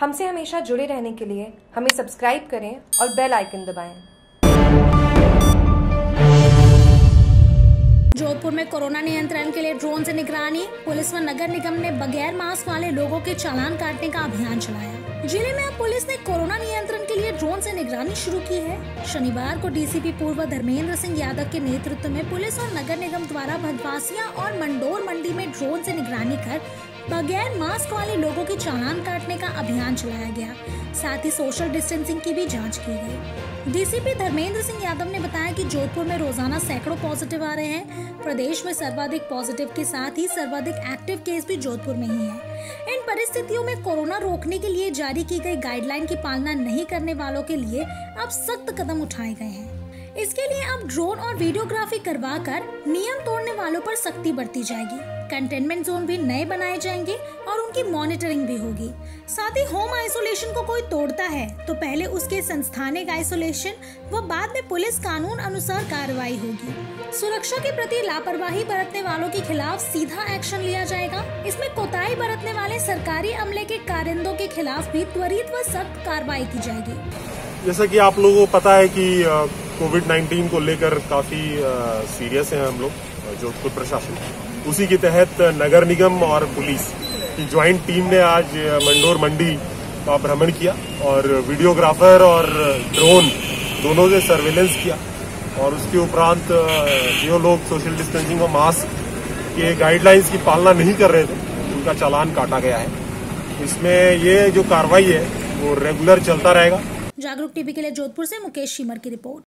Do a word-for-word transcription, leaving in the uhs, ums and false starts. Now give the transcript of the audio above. हमसे हमेशा जुड़े रहने के लिए हमें सब्सक्राइब करें और बेल आइकन दबाएं। जोधपुर में कोरोना नियंत्रण के लिए ड्रोन से निगरानी, पुलिस व नगर निगम ने बगैर मास्क वाले लोगों के चालान काटने का अभियान चलाया। जिले में अब पुलिस ने कोरोना नियंत्रण के लिए ड्रोन से निगरानी शुरू की है। शनिवार को डीसीपी पूर्व धर्मेंद्र सिंह यादव के नेतृत्व में पुलिस और नगर निगम द्वारा भदवासिया और मंडोर मंडी में ड्रोन से निगरानी कर बगैर मास्क वाले लोगों के चालान काटने का अभियान चलाया गया। साथ ही सोशल डिस्टेंसिंग की भी जांच की गई। डीसीपी धर्मेंद्र सिंह यादव ने बताया कि जोधपुर में रोजाना सैकड़ों पॉजिटिव आ रहे हैं। प्रदेश में सर्वाधिक पॉजिटिव के साथ ही सर्वाधिक एक्टिव केस भी जोधपुर में ही है। इन परिस्थितियों में कोरोना रोकने के लिए जारी की गई गाइडलाइन की पालना नहीं करने वालों के लिए अब सख्त कदम उठाए गए हैं। इसके लिए अब ड्रोन और वीडियोग्राफी करवाकर नियम तोड़ने वालों पर सख्ती बरती जाएगी। कंटेनमेंट जोन भी नए बनाए जाएंगे और उनकी मॉनिटरिंग भी होगी। साथ ही होम आइसोलेशन को कोई तोड़ता है तो पहले उसके संस्थानिक आइसोलेशन व बाद में पुलिस कानून अनुसार कार्रवाई होगी। सुरक्षा के प्रति लापरवाही बरतने वालों के खिलाफ सीधा एक्शन लिया जाएगा। इसमें कोताही बरतने वाले सरकारी अमले के कारिंदों के खिलाफ भी त्वरित व सख्त कार्रवाई की जाएगी। जैसा की आप लोगों को पता है की कोविड नाइन्टीन को लेकर काफी सीरियस हैं हम लोग जोधपुर प्रशासन। उसी के तहत नगर निगम और पुलिस की ज्वाइंट टीम ने आज मंडोर मंडी का भ्रमण किया और वीडियोग्राफर और ड्रोन दोनों से सर्वेलेंस किया और उसके उपरांत जो लोग सोशल डिस्टेंसिंग और मास्क के गाइडलाइंस की पालना नहीं कर रहे थे उनका चालान काटा गया है। इसमें ये जो कार्रवाई है वो रेगुलर चलता रहेगा। जागरूक टीवी के लिए जोधपुर से मुकेश शीमहार की रिपोर्ट।